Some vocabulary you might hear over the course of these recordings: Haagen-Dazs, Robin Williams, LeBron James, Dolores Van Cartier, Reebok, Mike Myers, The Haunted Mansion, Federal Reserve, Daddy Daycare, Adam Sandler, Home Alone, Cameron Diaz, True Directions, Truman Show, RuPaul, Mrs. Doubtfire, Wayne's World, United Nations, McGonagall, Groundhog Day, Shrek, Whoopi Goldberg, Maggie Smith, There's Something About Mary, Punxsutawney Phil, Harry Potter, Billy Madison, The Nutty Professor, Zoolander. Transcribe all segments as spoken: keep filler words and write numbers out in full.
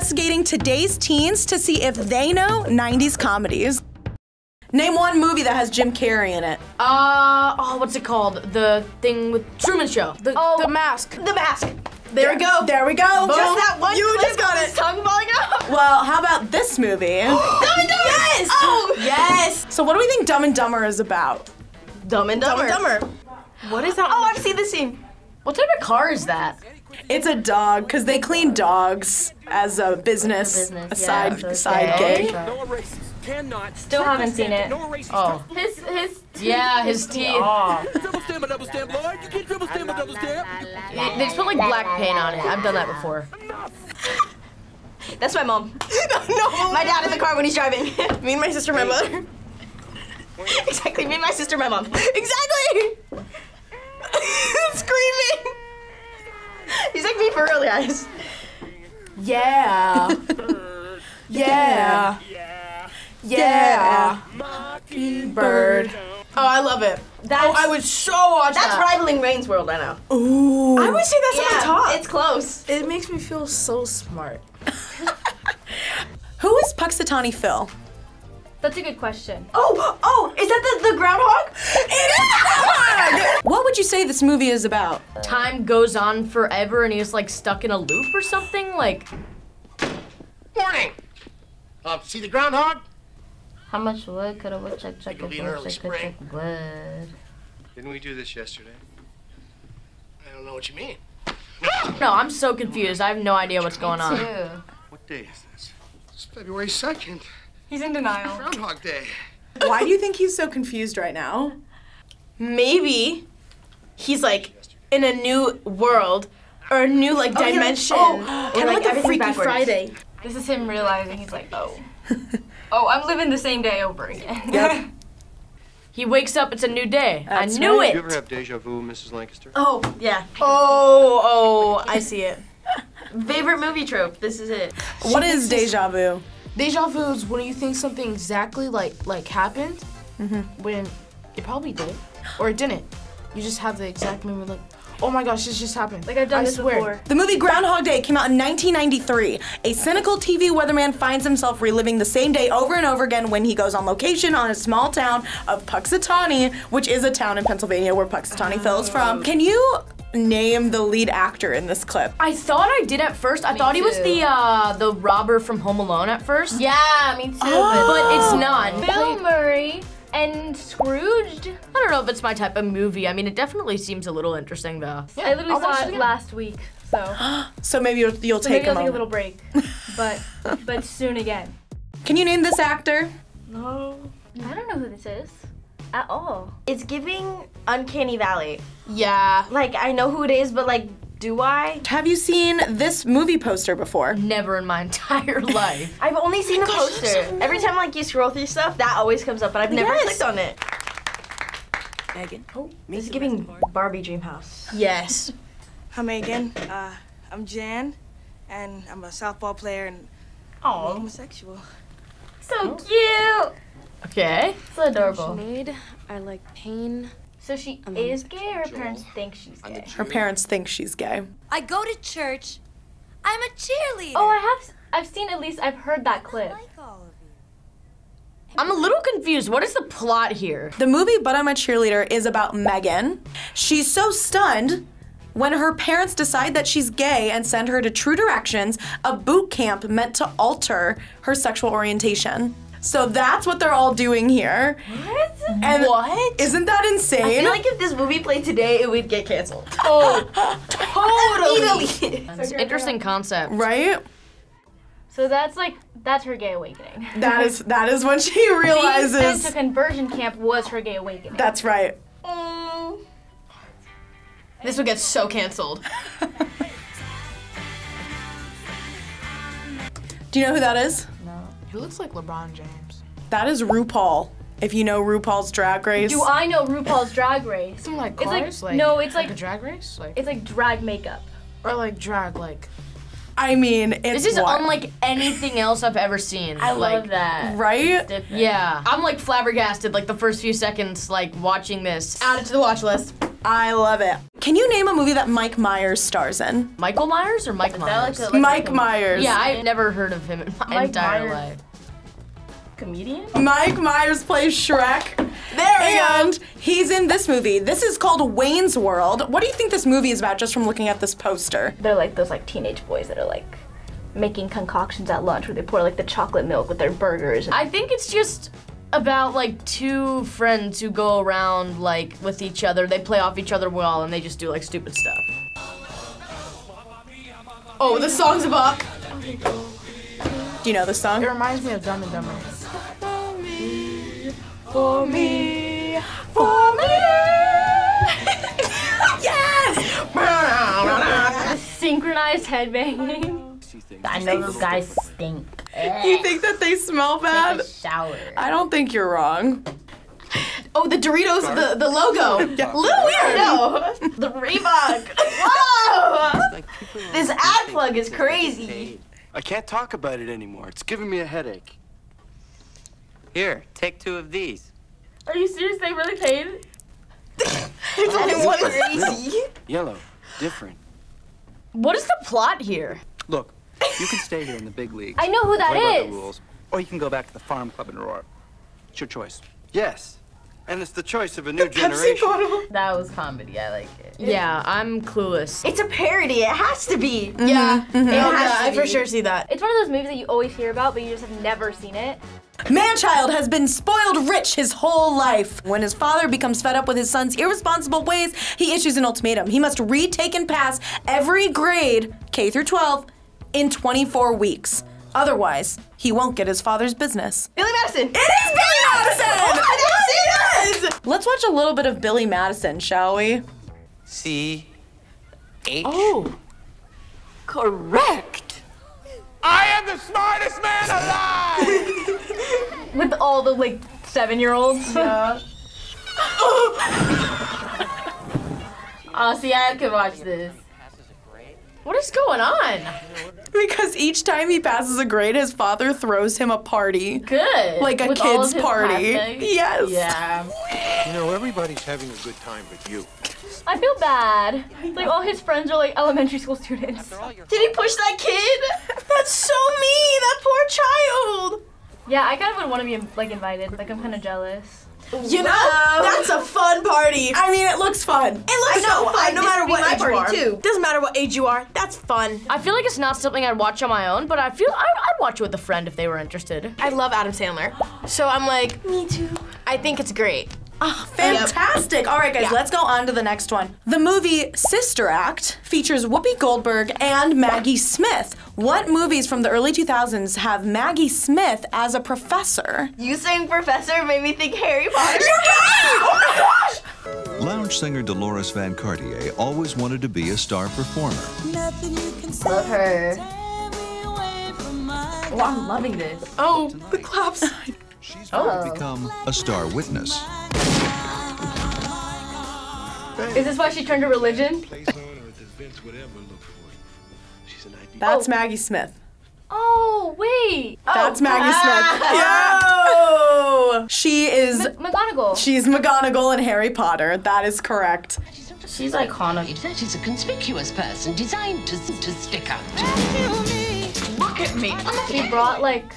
investigating today's teens to see if they know nineties comedies. Name one movie that has Jim Carrey in it. Uh, oh, what's it called? The thing with Truman Show. The, oh, the Mask. The Mask. There, there we go. There we go. Boom. Just that one. You just got it. Tongue falling out. Well, how about this movie? Dumb and Dumber. Yes. Oh. Yes. So, what do we think Dumb and Dumber is about? Dumb and Dumber. Dumb and Dumber. What is that? Oh, I've seen this scene. What type of car is that? It's a dog, because they clean dogs as a business, business. a side, yeah, side gig. Still haven't seen it. Oh. His, his teeth. Yeah, his teeth. Oh. They just put like black paint on it. I've done that before. That's my mom. No, my dad in the car when he's driving. Me and my sister, my mother. Exactly, me and my sister, my mom. Exactly! Screaming! He's like me for real, guys. Yeah. Yeah. Yeah. Yeah. Mockingbird. Oh, I love it. That's, oh, I would so watch that's that. That's rivaling Wayne's World, I know. Ooh. I would say that's yeah, on the top. It's close. It makes me feel so smart. Who is Punxsutawney Phil? That's a good question. Oh, oh, is that the, the groundhog? It is groundhog! What would you say this movie is about? Time goes on forever and he's like stuck in a loop or something, like. Morning! Uh, see the groundhog? How much wood could a woodchuck chuck? It'll be an early spring. Wood. Didn't we do this yesterday? I don't know what you mean. No, I'm so confused. I have no idea what's going on. Me too. What day is this? It's February second. He's in denial. Groundhog Day. Why do you think he's so confused right now? Maybe he's like in a new world or a new like oh, dimension. Like, oh, kind of like, like a Freaky backwards. Friday. This is him realizing he's like, oh, oh, I'm living the same day over again. Yep. He wakes up, it's a new day. That's I knew right. it. Did you ever have deja vu, Missus Lancaster? Oh, yeah. Oh, oh, I see it. Favorite movie trope, this is it. What is deja vu? Deja vu is when you think something exactly like like happened, mm-hmm. when it probably did, or it didn't. You just have the exact moment like, oh my gosh, this just happened. Like I've done I this swear. before. The movie Groundhog Day came out in nineteen ninety-three. A cynical T V weatherman finds himself reliving the same day over and over again when he goes on location on a small town of Punxsutawney, which is a town in Pennsylvania where Punxsutawney oh. Phil is from. Can you name the lead actor in this clip? I thought I did at first. I me thought too. he was the uh, the robber from Home Alone at first. Yeah, me too. Oh. But it's not. Bill Murray and Scrooged. I don't know if it's my type of movie. I mean, it definitely seems a little interesting though. Yeah, I literally I'll saw it last week, so. So maybe you'll, you'll so take maybe I'll take a little break, but but soon again. Can you name this actor? No. I don't know who this is. At all. It's giving Uncanny Valley. Yeah. Like, I know who it is, but like, do I? Have you seen this movie poster before? Never in my entire life. I've only seen oh the gosh, poster. So Every time like you scroll through stuff, that always comes up, but I've never yes. clicked on it. Megan. Oh, this is giving Barbie Dreamhouse. Yes. Hi, Megan. Uh, I'm Jan, and I'm a softball player, and Aww. I'm homosexual. So oh. cute! Okay. It's adorable. Made, I like pain. So she um, is gay, or her parents think she's gay? Her parents think she's gay. I go to church. I'm a cheerleader. Oh, I have. I've seen at least. I've heard that clip. I like all of you. I'm a little confused. What is the plot here? The movie But I'm a Cheerleader is about Megan. She's so stunned when her parents decide that she's gay and send her to True Directions, a boot camp meant to alter her sexual orientation. So that's what they're all doing here. What? And what? Isn't that insane? I feel like if this movie played today, it would get canceled. Oh, totally. That's an interesting concept. Right? So that's like, that's her gay awakening. That is, that is when she realizes. Being sent to conversion camp was her gay awakening. That's right. Mm. This would get so canceled. Do you know who that is? He looks like LeBron James. That is RuPaul, if you know RuPaul's Drag Race. Do I know RuPaul's Drag Race? It's like cars? It's like, like, no, it's like, like a drag race? Like, it's like drag makeup. Or like drag, like. I mean, it's This is what? unlike anything else I've ever seen. I like, love that. Right? Yeah. I'm like flabbergasted like the first few seconds like watching this. Add it to the watch list. I love it. Can you name a movie that Mike Myers stars in? Michael Myers or Mike Myers? Like a, like Mike Myers. Yeah, I've never heard of him in my Mike entire Myers. life. Comedian? Mike Myers plays Shrek. There and go. He's in this movie. This is called Wayne's World. What do you think this movie is about just from looking at this poster? They're like those like teenage boys that are like making concoctions at lunch where they pour like the chocolate milk with their burgers. I think it's just about like two friends who go around like with each other. They play off each other well and they just do like stupid stuff. Oh, this song's a buck. Do you know this song? It reminds me of Dumb and Dumber. For me, for me. Yes! Synchronized headbanging. I know those guys stink. You think that they smell bad? Take a shower. I don't think you're wrong. Oh, the Doritos, the, the logo. Yeah. Little weirdo. The Reebok. Whoa! This ad plug is crazy. I can't talk about it anymore. It's giving me a headache. Here, take two of these. Are you serious? They really paid? It's only one crazy. No. Yellow. Different. What is the plot here? Look, you can stay here in the big leagues. I know who that is. The rules, or you can go back to the farm club in Aurora. It's your choice. Yes. And it's the choice of a new the generation. Pepsi that was comedy. I like it. Yeah, I'm clueless. It's a parody. It has to be. Mm-hmm. Yeah, mm-hmm. it oh, has yeah, to I be. for sure see that. It's one of those movies that you always hear about, but you just have never seen it. Manchild has been spoiled rich his whole life. When his father becomes fed up with his son's irresponsible ways, he issues an ultimatum. He must retake and pass every grade, K through twelve, in twenty-four weeks. Otherwise, he won't get his father's business. Billy Madison! It is Billy Madison! Oh my God, it is! Let's watch a little bit of Billy Madison, shall we? C H. Oh, correct. I am the smartest man alive! With all the, like, seven-year-olds. Yeah. Oh, see, I could watch this. What is going on? Because each time he passes a grade, his father throws him a party. Good. Like a With kid's party. Hashtags? Yes. Yeah. You know, everybody's having a good time but you. I feel bad. Like, all his friends are, like, elementary school students. Did he push that kid? That's so mean! That poor child! Yeah, I kind of would want to be, like, invited. Like, I'm kind of jealous. You know, wow. That's a fun party. I mean, it looks fun. It looks so fun. I, no matter what age you are. Too. Doesn't matter what age you are. That's fun. I feel like it's not something I'd watch on my own, but I feel I'd, I'd watch it with a friend if they were interested. I love Adam Sandler. So I'm like, me too. I think it's great. Oh, fantastic. Yep. All right, guys, yeah. Let's go on to the next one. The movie Sister Act features Whoopi Goldberg and Maggie Smith. What movies from the early two thousands have Maggie Smith as a professor? You saying professor made me think Harry Potter. You're kidding! Oh my gosh! Lounge singer Dolores Van Cartier always wanted to be a star performer. Nothing you can love her. Oh, I'm loving this. Oh, the claps. She's going to become a star witness. Is this why she turned to religion? That's oh. Maggie Smith. Oh, wait. That's oh. Maggie ah. Smith. Yo! She is... M McGonagall. She's McGonagall in Harry Potter. That is correct. She's iconic. That is a conspicuous person designed to, to stick out. Look at me. She brought, like...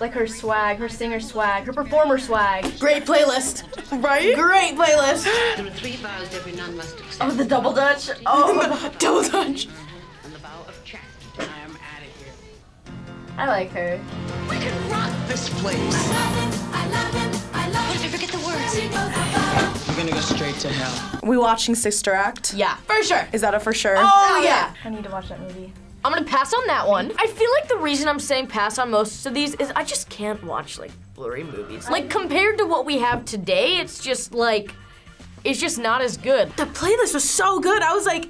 Like her swag, her singer swag, her performer swag. Great playlist. Right? Great playlist. There are three vows every nun must accept. Oh, the double dutch. Oh, double dutch. And the vow of chastity. I am out of here. I like her. We can rock this place. I love it. I love it. I love it. What if you forget the words? We're gonna go straight to hell. We watching Sister Act? Yeah. For sure. Is that a for sure? Oh, oh yeah. yeah. I need to watch that movie. I'm gonna pass on that one. I feel like the reason I'm saying pass on most of these is I just can't watch like blurry movies. Like compared to what we have today, it's just like, it's just not as good. The playlist was so good. I was like,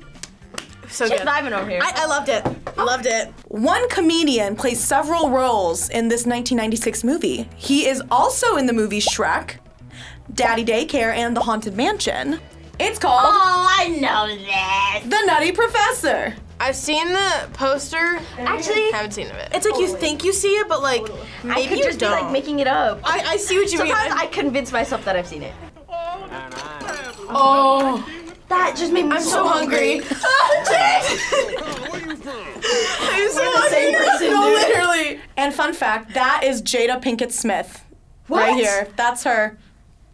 so good. Just vibing over here. I, I loved it, oh. loved it. One comedian plays several roles in this nineteen ninety-six movie. He is also in the movie Shrek, Daddy Daycare, and The Haunted Mansion. It's called- Oh, I know that. The Nutty Professor. I've seen the poster. Actually, I haven't seen it. It's like totally. you think you see it, but like totally. maybe I could just you don't. be like making it up. I, I see what you Sometimes mean. Sometimes I convince myself that I've seen it. Oh, That just made me I'm so hungry. hungry. I'm so We're hungry. The same person, no, literally. And fun fact, that is Jada Pinkett Smith. What? Right here. That's her.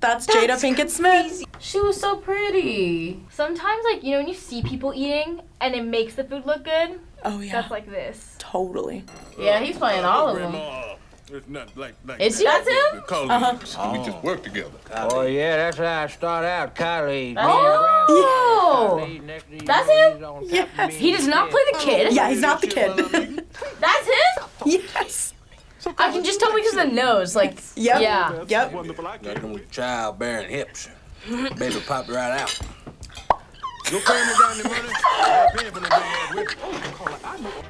That's, That's Jada Pinkett Smith. She was so pretty. Sometimes, like, you know, when you see people eating and it makes the food look good. Oh yeah. That's like this. Totally. Yeah, he's playing all of them. It's not like, like Is that him? Uh-huh. Oh. We just work together. Oh, yeah, that's how I start out, colleagues. Oh! Yeah. That's him? Yes. He does not play the kid. Yeah, he's not the kid. That's him? Yes. I can just tell because of the nose, like, yep. yeah. Yep. Nothing with child-bearing hips. Baby popped right out.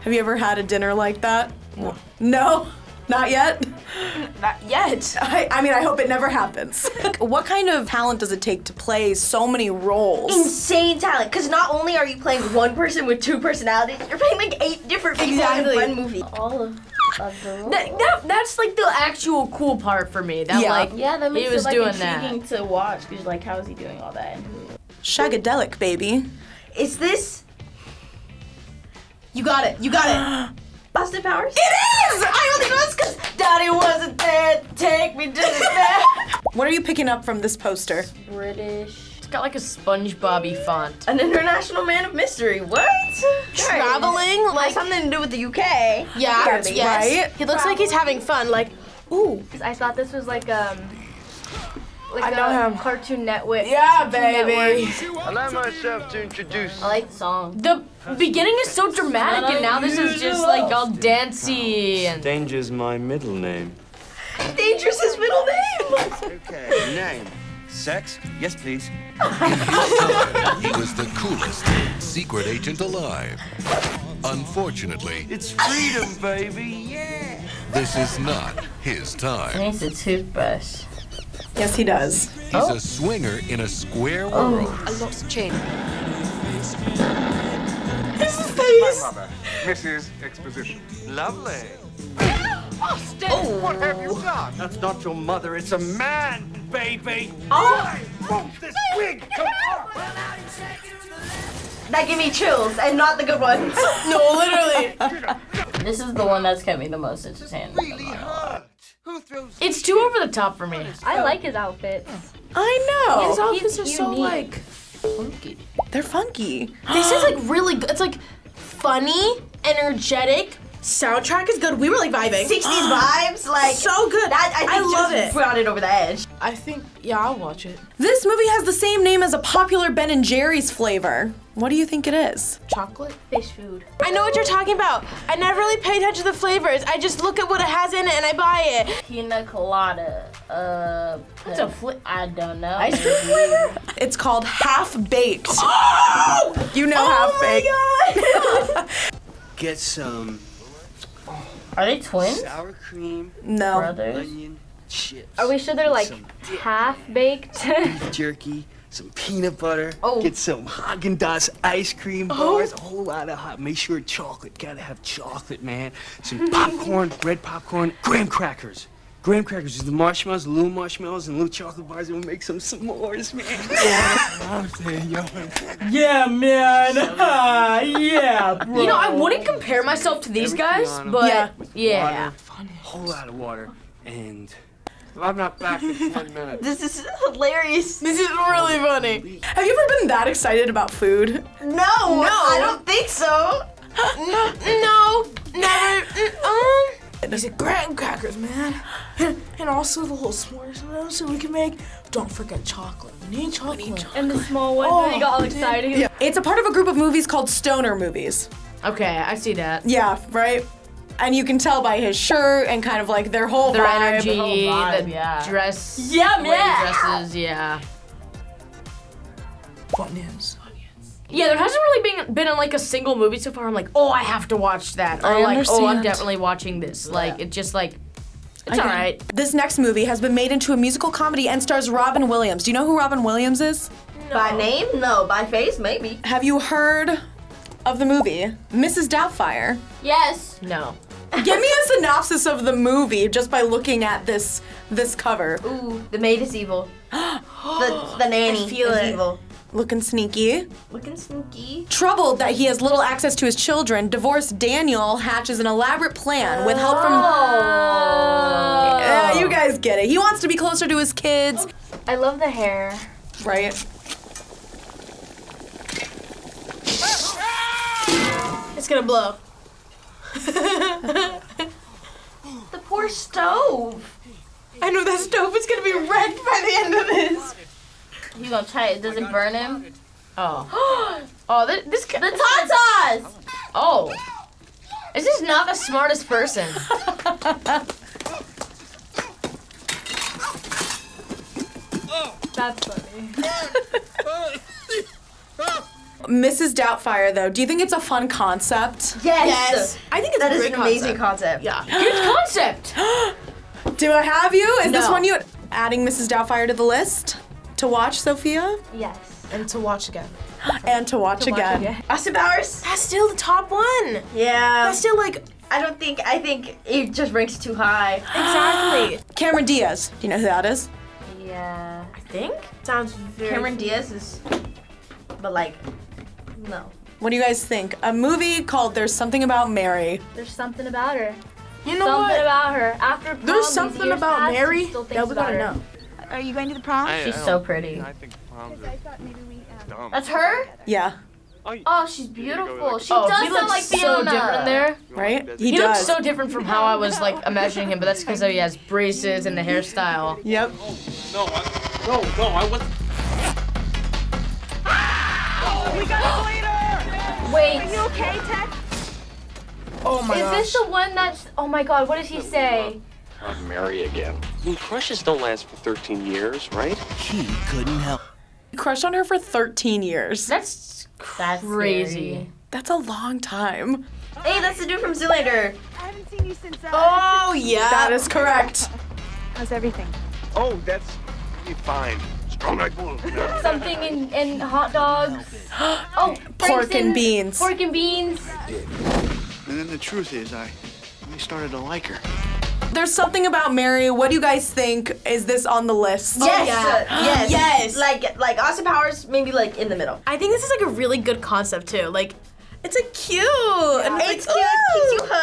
Have you ever had a dinner like that? No. No? Not yet? Not yet. I, I mean, I hope it never happens. What kind of talent does it take to play so many roles? Insane talent, because not only are you playing one person with two personalities, you're playing like eight different people exactly. in one movie. All of, of the roles. That, that, that's like the actual cool part for me. That, yeah. Like, yeah, that makes he was it like doing intriguing that. to watch, because like, how is he doing all that? Shagadelic, baby. Is this? You got it, you got it. Austin Powers? It is! I only know this because Daddy wasn't there. Take me to the bed. What are you picking up from this poster? It's British. It's got like a SpongeBob-y font. An international man of mystery. What? Traveling? Like, like something to do with the U K. Yeah, that's yes. right. He looks Probably. like he's having fun. Like, ooh. I thought this was like um. Like I know him. Cartoon Network. Yeah, Cartoon baby. Network. Allow myself to introduce. I like the song. The beginning is so dramatic, and now this is just like all dancey. And Danger's my middle name. Danger's his middle name. Okay, name. Sex? Yes, please. He was the coolest secret agent alive. Unfortunately, it's freedom, baby. Yeah. This is not his time. He needs a toothbrush. Yes, he does. He's oh. a swinger in a square world. Oh, I lost change. His face. My mother, Missus Exposition. Lovely. Austin, oh. what have you done? That's not your mother. It's a man, baby. Oh. I want this wig. Come on. That gave me chills, and not the good ones. No, literally. This is the one that's kept me the most entertained. Really hard. It's too over the top for me. I like his outfits. I know. His outfits are so like funky. They're funky. This is like really good. It's like funny, energetic. Soundtrack is good. We were like vibing. sixties vibes, like so good. That, I, think I love just it. Brought it over the edge. I think yeah, I'll watch it. This movie has the same name as a popular Ben and Jerry's flavor. What do you think it is? Chocolate? Fish food. I know what you're talking about. I never really pay attention to the flavors. I just look at what it has in it and I buy it. Pina colada. Uh, What's a flavor? I don't know. Ice cream flavor? It's called Half Baked. Oh! You know oh Half Baked. Get some. Are they twins? Sour cream. No. Brothers? Onion chips. Are we sure they're like half baked? Jerky, some peanut butter. Oh. Get some Haagen-Dazs ice cream bars. Oh. A whole lot of hot. Make sure chocolate. Gotta have chocolate, man. Some popcorn, red popcorn, graham crackers. Graham crackers is the marshmallows, the little marshmallows, and little chocolate bars, and we'll make some s'mores, man. I'm saying, yo. Yeah, man. Uh, yeah, bro. You know, I wouldn't compare myself to these Everything guys, but yeah. yeah. Water, a whole lot of water, and I'm not back in one minute. This is hilarious. This is really funny. Have you ever been that excited about food? No. No. I don't think so. no, no, never. Mm-mm. These are graham crackers, man. And, and also the whole s'mores, you know, so we can make. Don't forget chocolate. We need chocolate. We need chocolate. And the small ones. Oh, they got all excited. Yeah. It's a part of a group of movies called stoner movies. Okay, I see that. Yeah, right? And you can tell by his shirt and kind of like their whole their vibe. energy, the, whole vibe, the yeah. dress. Yeah, man. Dresses, yeah. What news? Yeah, there hasn't really been been in like a single movie so far. I'm like, oh, I have to watch that, or I like, understand. oh, I'm definitely watching this. Yeah. Like, it just like, it's all right. This next movie has been made into a musical comedy and stars Robin Williams. Do you know who Robin Williams is? No. By name, no. By face, maybe. Have you heard of the movie Missus Doubtfire? Yes. No. Give me a synopsis of the movie just by looking at this this cover. Ooh, the maid is evil. the the nanny I feel is it. evil. Looking sneaky. Looking sneaky. Troubled that he has little access to his children, divorced Daniel hatches an elaborate plan with help from... Oh. Yeah, you guys get it. He wants to be closer to his kids. I love the hair. Right? It's gonna blow. The poor stove. I know that stove is gonna be wrecked by the end of this. You gonna try it? Does it burn him? Oh. Oh, this, this the tatas. Oh, is this not the smartest person? That's funny. Missus Doubtfire, though, do you think it's a fun concept? Yes. Yes. I think it's that a is an concept. Amazing concept. Yeah. Good concept. Do I have you? Is no. this one you adding Missus Doubtfire to the list? To watch, Sophia? Yes. And to watch again. and to watch, to again. watch again. Austin Powers. That's still the top one. Yeah. That's still like, I don't think, I think it just ranks too high. Exactly. Cameron Diaz. Do you know who that is? Yeah. I think? Sounds very Cameron cool. Diaz is, but like, no. What do you guys think? A movie called There's Something About Mary. There's something about her. You know something what? Something about her. After prom, There's something about Mary that we gotta know. Are you going to the prom? I, she's I so pretty. I think prom's I thought maybe we, um, that's her? Yeah. Oh, she's beautiful. She oh, does look like Fiona. So different there, right? He, he does. looks so different from how I was like imagining him, but that's because he has braces and the hairstyle. Yep. Oh, no, I, no, no, I wasn't. Ah! We got a leader. Wait. Are you okay, Tech? Oh my. Is gosh. this the one that's? Oh my God. What does he say? I'll marry again. Well, crushes don't last for thirteen years, right? He couldn't help. He crushed on her for thirteen years. That's crazy. crazy. That's a long time. Hey, that's the dude from Zoolander. I haven't seen you since that. Oh, yeah. That is correct. How's everything? Oh, that's fine. Strong like bull. Something in, in hot dogs. Oh, pork and beans. Pork and beans. And then the truth is, I really started to like her. There's Something About Mary. What do you guys think? Is this on the list? Yes. Oh, yeah. yes. yes. Like, like Austin Powers, maybe like in the middle. I think this is like a really good concept too. Like, it's a cute. Yeah. And it's, it's like, cute. It keeps you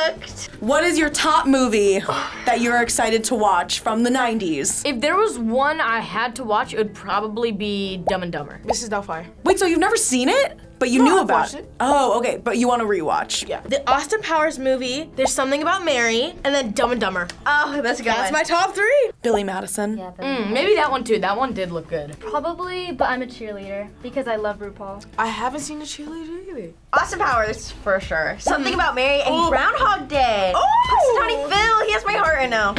hooked. What is your top movie that you're excited to watch from the nineties? If there was one I had to watch, it would probably be Dumb and Dumber. Missus Doubtfire. Wait, so you've never seen it? But you no, knew about it. it. Oh, okay, but you want to rewatch. Yeah. The Austin Powers movie, There's Something About Mary, and then Dumb and Dumber. Oh, that's a good That's one. my top three. Billy Madison. Yeah, Billy mm, Madison. Maybe that one too, that one did look good. Probably, But I'm a Cheerleader, because I love RuPaul. I haven't seen a cheerleader either. Austin Powers, for sure. Something About Mary and oh. Groundhog Day. Oh! Punxsutawney Phil, he has my heart right now.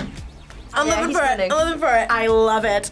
I'm yeah, living for it, I'm living for it. I love it.